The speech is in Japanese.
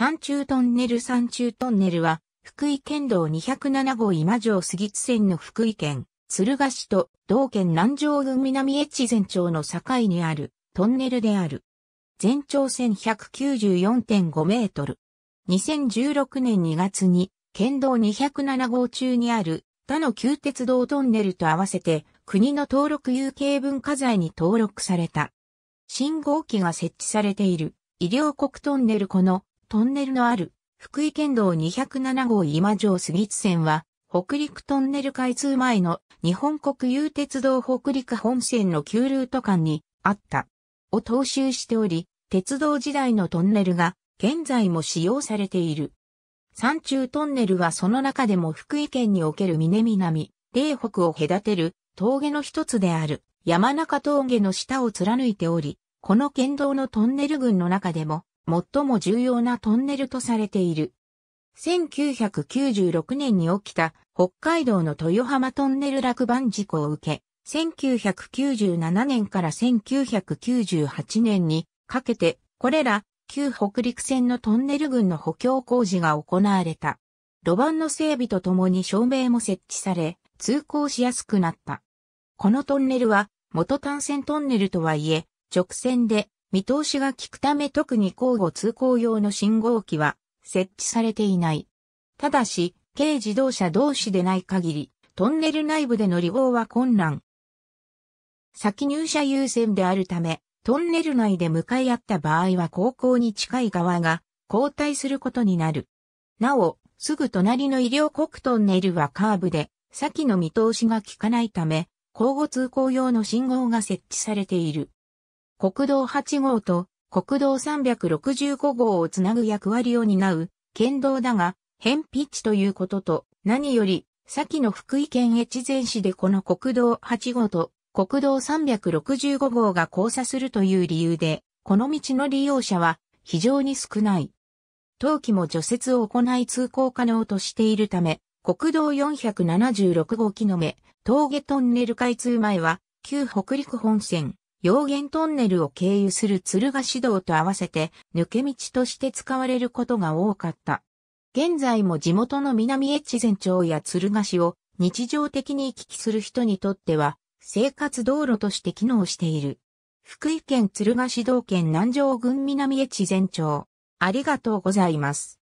山中トンネル。山中トンネルは、福井県道207号今城杉津線の福井県、敦賀市と同県南城郡南越前町の境にあるトンネルである。全長 1194.5 メートル。2016年2月に、県道207号中にある他の旧鉄道トンネルと合わせて、国の登録有形文化財に登録された。信号機が設置されている、井料国トンネル。このトンネルのある、福井県道207号今城杉津線は、北陸トンネル開通前の日本国有鉄道北陸本線の旧ルート間にあった。を踏襲しており、鉄道時代のトンネルが現在も使用されている。山中トンネルはその中でも福井県における南、嶺北を隔てる、峠の一つである山中峠の下を貫いており、この県道のトンネル群の中でも最も重要なトンネルとされている。1996年に起きた北海道の豊浜トンネル落盤事故を受け、1997年から1998年にかけてこれら旧北陸線のトンネル群の補強工事が行われた。路盤の整備とともに照明も設置され、通行しやすくなった。このトンネルは元単線トンネルとはいえ直線で見通しが利くため特に交互通行用の信号機は設置されていない。ただし軽自動車同士でない限りトンネル内部での利用は困難。先入車優先であるためトンネル内で向かい合った場合は後方に近い側が後退することになる。なおすぐ隣の井料国トンネルはカーブで先の見通しが利かないため、交互通行用の信号が設置されている。国道8号と国道365号をつなぐ役割を担う県道だが、偏僻地ということと、何より、先の福井県越前市でこの国道8号と国道365号が交差するという理由で、この道の利用者は非常に少ない。冬季も除雪を行い通行可能としているため、国道476号木の目、峠トンネル開通前は、旧北陸本線、陽源トンネルを経由する敦賀市道と合わせて、抜け道として使われることが多かった。現在も地元の南越前町や敦賀市を日常的に行き来する人にとっては、生活道路として機能している。福井県敦賀市同県南城郡南越前町。ありがとうございます。